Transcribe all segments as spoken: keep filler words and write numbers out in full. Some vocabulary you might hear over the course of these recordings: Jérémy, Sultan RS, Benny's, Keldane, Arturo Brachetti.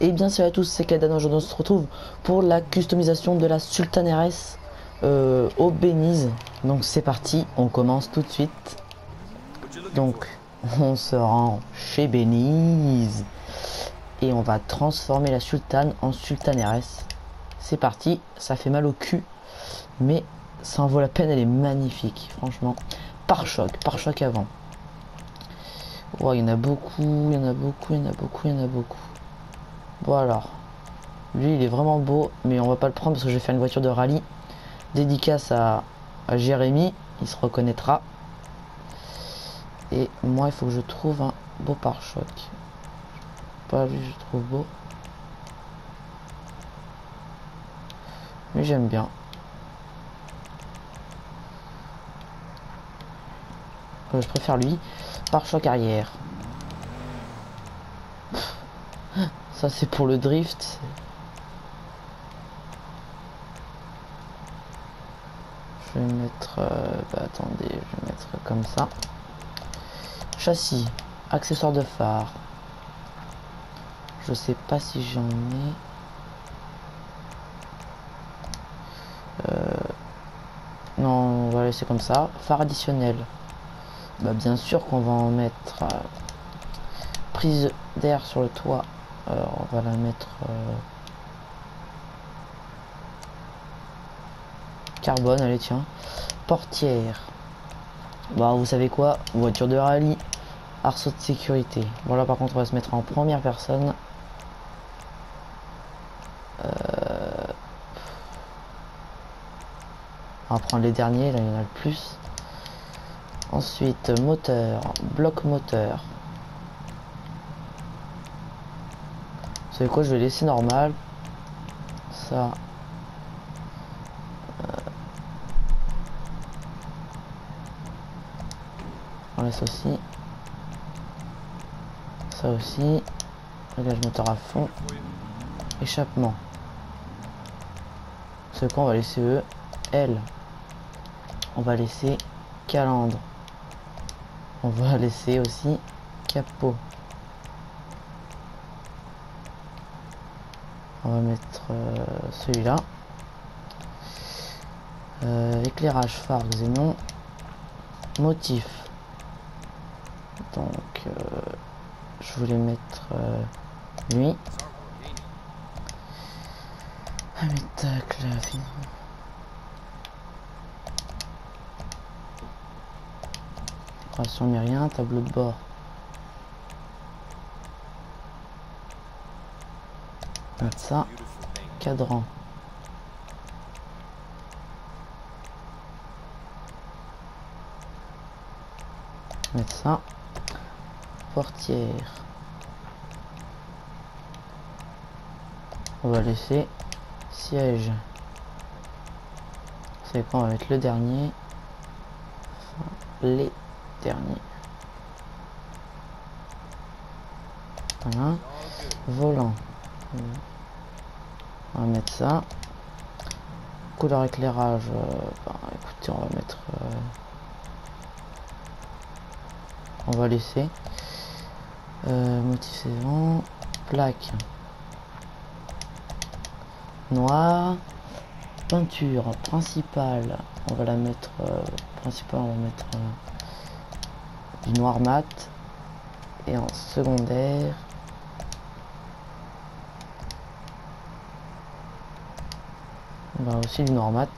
Et bien salut à tous, c'est Keldane. Aujourd'hui on se retrouve pour la customisation de la Sultan R S euh, au Benny's. Donc c'est parti, on commence tout de suite. Donc on se rend chez Benny's et on va transformer la Sultan en Sultan R S. C'est parti, ça fait mal au cul, mais ça en vaut la peine, elle est magnifique, franchement. Par choc, par choc avant. Oh, il y en a beaucoup, il y en a beaucoup, il y en a beaucoup, il y en a beaucoup. Bon alors, lui il est vraiment beau, mais on va pas le prendre parce que je vais faire une voiture de rallye. Dédicace à, à Jérémy, il se reconnaîtra. Et moi il faut que je trouve un beau pare-choc. Pas lui je trouve beau. Mais j'aime bien. Euh, je préfère lui. Pare-choc arrière. Ça c'est pour le drift. Je vais mettre... Euh, bah, attendez, je vais mettre comme ça. Châssis. Accessoires de phare. Je sais pas si j'en ai. Euh, non, on va laisser comme ça. Phare additionnel. Bah bien sûr qu'on va en mettre. Euh, prise d'air sur le toit. Alors on va la mettre euh... carbone, allez tiens. Portière. Bah vous savez quoi, voiture de rallye, arceau de sécurité. Bon là par contre on va se mettre en première personne. Euh... On va prendre les derniers, là il y en a le plus. Ensuite moteur, bloc moteur. Vous savez quoi, je vais laisser normal. Ça. Euh. On laisse aussi. Ça aussi. Réglage moteur à fond. Échappement. Vous savez quoi, on va laisser E. L. On va laisser calandre. On va laisser aussi capot. On va mettre euh, celui-là. Euh, éclairage, phare, xénon. Motif. Donc, euh, je voulais mettre euh, lui. Ah, mais tac, là, finalement. Décoration, mais rien. Tableau de bord. Ça, cadran. Mettre ça. Portière. On va laisser siège. C'est quoi, on va mettre le dernier. Enfin, les derniers. Voilà. Volant. On va mettre ça. Couleur éclairage. Euh, bah, écoutez, on va mettre. Euh, on va laisser. Euh, motif saison. Plaque. Noir. Peinture principale. On va la mettre. Euh, principale, on va mettre euh, du noir mat. Et en secondaire. On a aussi du noir mat.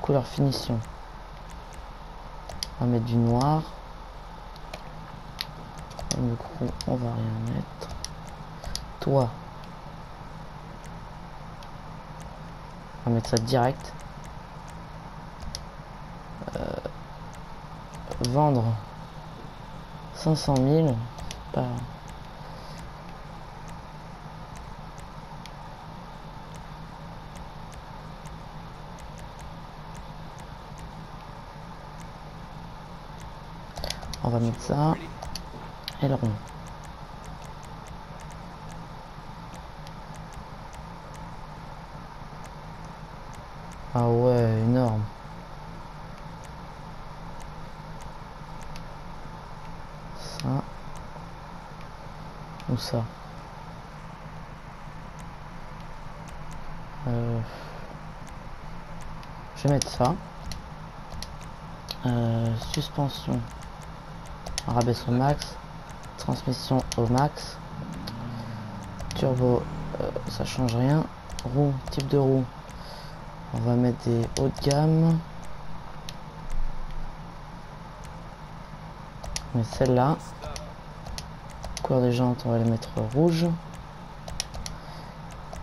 Couleur finition. On va mettre du noir. Le coup, on va rien mettre. Toit. On va mettre ça direct. Euh, vendre. cinq cent mille. Pas... On va mettre ça. Aileron. Ah ouais, énorme. Ça. Ou ça. Euh, je vais mettre ça. Euh, suspension rabaisse au max, transmission au max, turbo euh, ça change rien, roue, type de roue on va mettre des hauts de gamme, mais celle là cours des jantes on va les mettre rouge,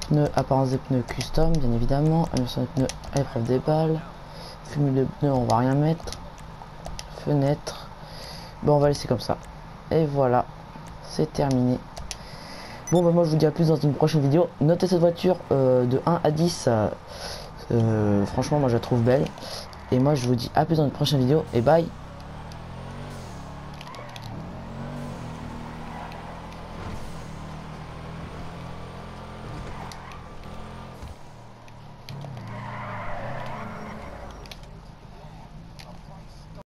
pneus, apparence des pneus custom bien évidemment, amélioration des pneus à l'épreuve des balles, fumée de pneus on va rien mettre, fenêtre, bon on va laisser comme ça et voilà c'est terminé. Bon bah moi je vous dis à plus dans une prochaine vidéo. Notez cette voiture euh, de un à dix, euh, franchement moi je la trouve belle et moi je vous dis à plus dans une prochaine vidéo et bye.